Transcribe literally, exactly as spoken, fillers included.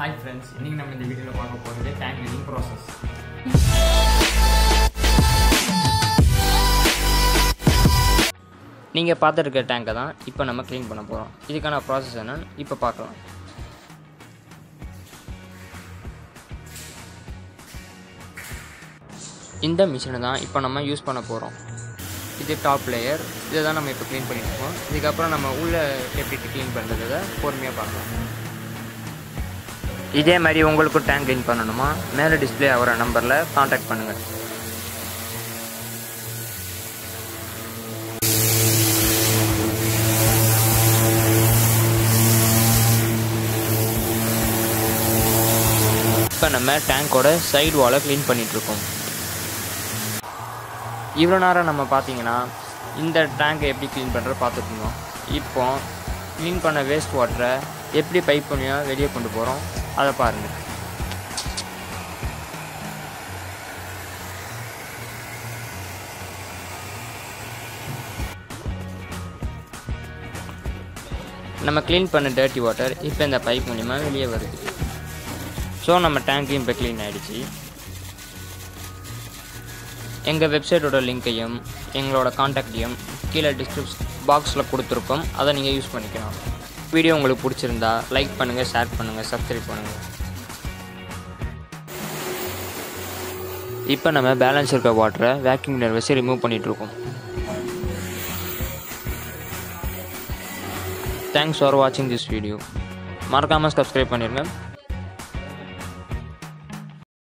Hi friends, we will talk about the tank building process. You can see the tank now. We will clean it. This process is now. We will see it. இந்த மிஷினை தான் இப்போ நம்ம use பண்ண போகிறோம். இது top layer, இதை தான் நம்ம இப்போ க்ளீன் பண்ணிட்டுருக்கோம். இதுக்கப்புறம் நம்ம உள்ளே எப்படி க்ளீன் பண்ணுறதை பொறுமையாக பார்க்கலாம். இதே மாதிரி உங்களுக்கும் டேங்க் க்ளீன் பண்ணணுமா, மேலே டிஸ்பிளே ஆகிற நம்பரில் காண்டாக்ட் பண்ணுங்கள். இப்போ நம்ம டேங்கோட சைடு வாலை க்ளீன் பண்ணிகிட்ருக்கோம். இவ்வளோ நேரம் நம்ம பார்த்தீங்கன்னா இந்த டேங்கை எப்படி க்ளீன் பண்ணுற பார்த்துருக்கோம். இப்போ க்ளீன் பண்ண வேஸ்ட் வாட்டரை எப்படி பைப் பண்ணியாக வெளியே கொண்டு போகிறோம் அதை பாருங்கள். நம்ம க்ளீன் பண்ண டர்ட்டி வாட்டர் இப்போ இந்த பைப் மூலிமா வெளியே வருது. ஸோ நம்ம டேங்கையும் இப்போ க்ளீன் ஆகிடுச்சு. எங்கள் வெப்சைட்டோட லிங்கையும் எங்களோட காண்டாக்டையும் கீழே டிஸ்கிரிப்ஷன் பாக்ஸில் கொடுத்துருக்கோம், அதை நீங்கள் யூஸ் பண்ணிக்கலாம். வீடியோ உங்களுக்கு பிடிச்சிருந்தா லைக் பண்ணுங்கள், ஷேர் பண்ணுங்கள், சப்ஸ்கிரைப் பண்ணுங்கள். இப்போ நம்ம பேலன்ஸ் இருக்க வாட்டரை வேக்யூம் கிளீனர் வச்சு ரிமூவ் பண்ணிகிட்ருக்கோம். தேங்க்ஸ் ஃபார் வாட்சிங் திஸ் வீடியோ. மறக்காமல் சப்ஸ்கிரைப் பண்ணிடுங்க.